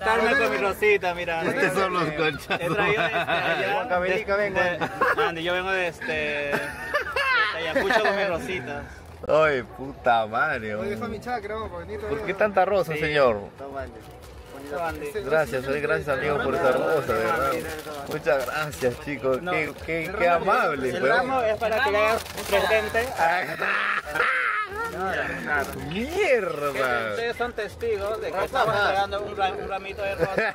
despertarme con mi Rosita, mira. Estos son los conchas. He traído Andy, yo vengo de Ayacucho con mi Rosita. Ay, puta madre. Oye, fue mi chakra, ¿por qué tanta rosa, señor? Gracias, gracias amigo por esta rosa, de verdad. Muchas gracias, chicos. Qué amable. El ramo es para que le hagas presente. ¡Mierda! Ustedes son testigos de que estamos entregando un ramito de rosa.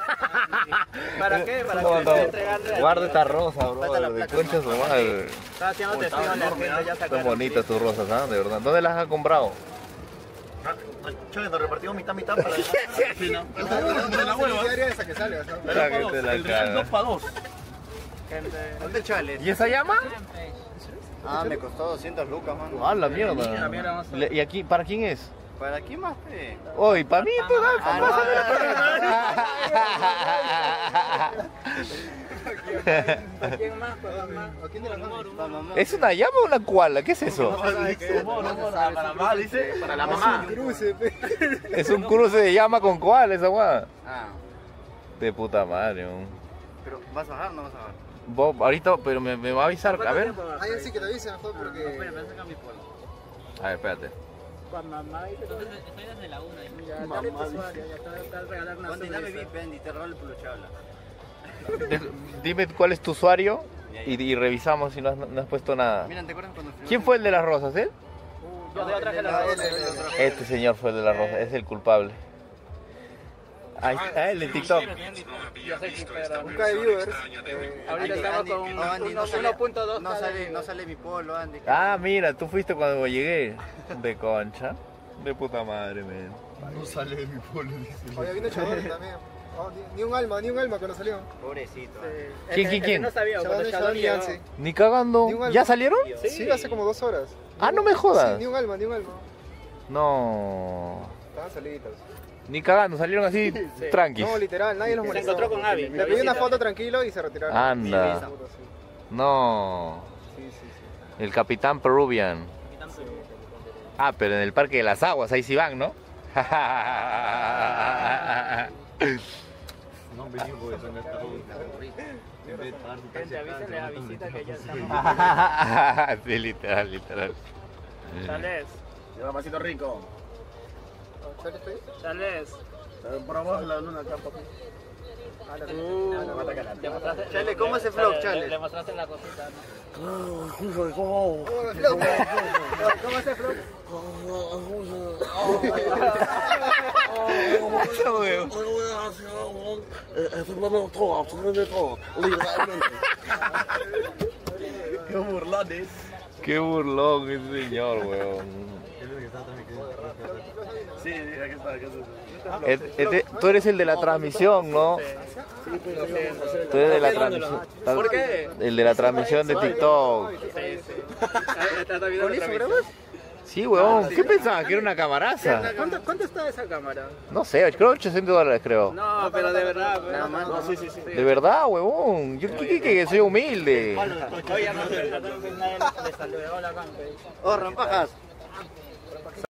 ¿Para qué? Para que esté entregando. Guarda esta rosa, bro. De concha su madre. Estaba haciendo testigo en la gente, ya sacaron. Son bonitas tus rosas, ¿ah? De verdad. ¿Dónde las has comprado? Chévere, nos repartimos mitad para la hueva. El real 2x2. ¿Dónde chale? ¿Y esa llama? Ah, me costó 200 lucas, mano. Ah, la mierda. ¿Y aquí para quién es? ¿Para quién más? Oye, para mí, pues, ¿a quién más? ¿Es una llama o una koala? ¿Qué es eso? Para la mamá. Es un cruce de llama con koala esa guada. De puta madre. Pero, ¿vas a bajar o no vas a bajar? Bob, ahorita, pero me va a avisar, a ver. Ah, ya sí que te avisen mejor porque... No, espera, me voy a sacar mi polo. A ver, espérate. Con mamá y... Estoy desde la una. Ya, dale tu usuario, ya te va a regalar una sonrisa. Dame mi pendi, te robo el puluchabla. Dime cuál es tu usuario y revisamos si no has puesto nada. Mira, ¿te acuerdas cuando... ¿Quién fue el de las rosas, él? Yo traje las rosas. Este señor fue el de las rosas, es el culpable. Ah, el de TikTok. Yo soy TikTok. Busca de viewers. Ahorita estamos con 1.2. No sale mi polo, Andy. Ah, mira, tú fuiste cuando llegué. De concha. De puta madre, men. No sale de mi polo. Oye, vino Chabón también. Ni un alma que no salió. Pobrecito. ¿Quién? No sabía. Ni cagando. ¿Ya salieron? Sí, hace como 2 horas. Ah, no me jodas. Sí, ni un alma. No. Estaban saliditos. Ni cagando, salieron así, sí. Tranquis. No, literal, nadie los molestó. Se encontró con Abby. Le pedí una foto tranquilo y se retiraron. Anda. Sí, no. Sí. El Capitán Peruvian. Sí. Ah, pero en el Parque de las Aguas, ahí sí van, ¿no? No venimos de San Carlos. Gente, avísenle a Visita que ya estamos. Sí, literal. Chales. Lleva pasito rico. Chales. Probamos la luna acá, papi. Chale, ¿cómo es el vlog, Chale? Le mostraste la cosita. ¿Cómo es el vlog? Qué burlón es. Qué burlón ese señor, weón. Sí, aquí está. Tú eres el de la transmisión, ¿no? Sí, pero tú eres de la transmisión. ¿Por qué? El de la transmisión de TikTok. Sí, huevón. ¿Qué pensabas? ¿Que era una camaraza? ¿Cuánto está esa cámara? No sé, creo $800, creo. No, pero de verdad. No, sí. De verdad, huevón. Yo que soy humilde. Oye, no, le saludó la campe. Oh, rampajas.